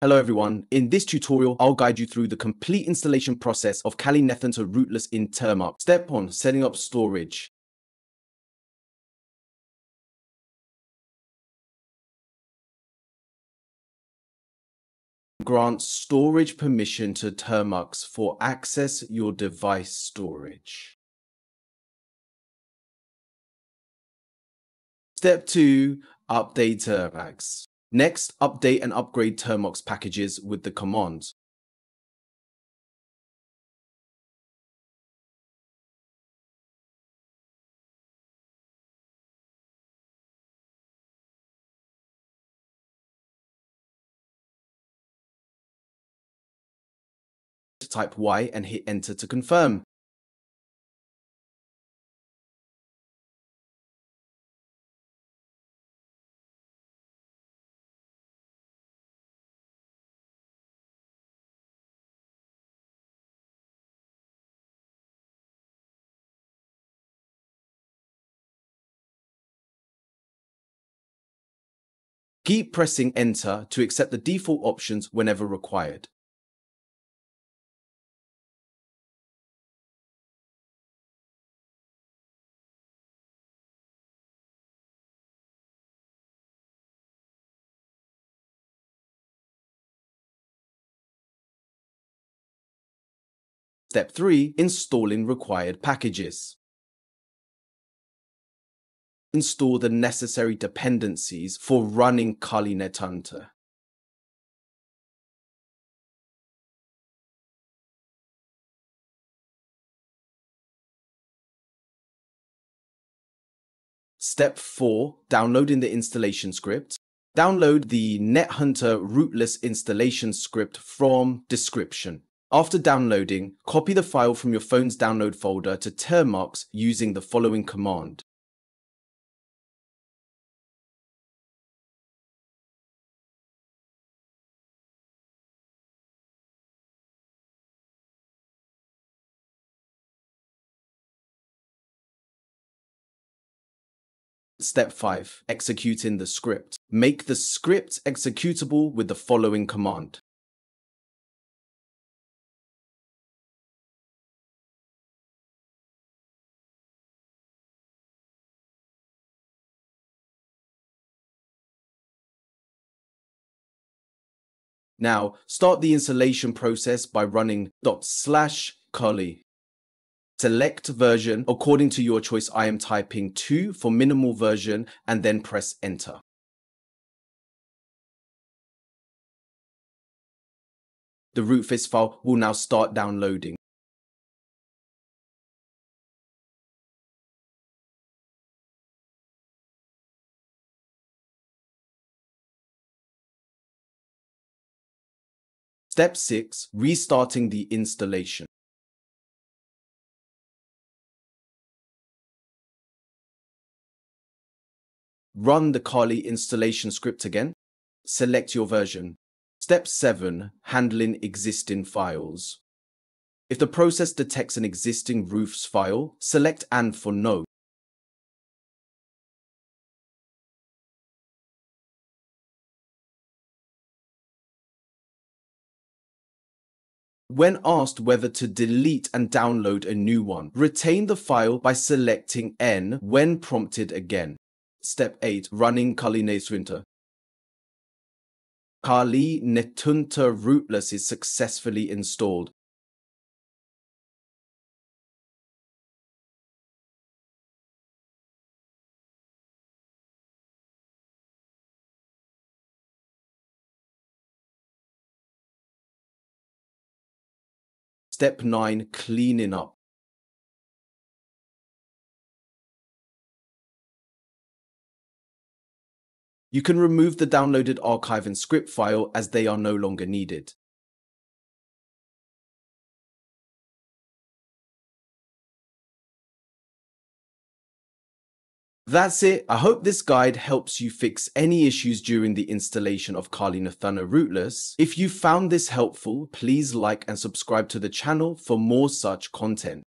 Hello everyone, in this tutorial I'll guide you through the complete installation process of Kali NetHunter Rootless in Termux. Step 1. Setting up storage. Grant storage permission to Termux for access your device storage. Step 2. Update Termux. Next, update and upgrade Termux packages with the command. Type Y and hit enter to confirm. Keep pressing enter to accept the default options whenever required. Step 3. Installing required packages. Install the necessary dependencies for running Kali NetHunter. Step 4. Downloading the installation script. Download the NetHunter Rootless installation script from description. After downloading, copy the file from your phone's download folder to Termux using the following command. Step 5. Executing the script. Make the script executable with the following command. Now, start the installation process by running /Kali. Select version according to your choice. I am typing 2 for minimal version and then press enter. The rootfist file will now start downloading. Step 6. Restarting the installation. Run the Kali installation script again. Select your version. Step 7. Handling existing files. If the process detects an existing roofs file, select AND for no. When asked whether to delete and download a new one, retain the file by selecting N when prompted again. Step 8. Running Kali NetHunter. Kali NetHunter Rootless is successfully installed. Step 9. Cleaning up. You can remove the downloaded archive and script file as they are no longer needed. That's it. I hope this guide helps you fix any issues during the installation of Kali NetHunter Rootless. If you found this helpful, please like and subscribe to the channel for more such content.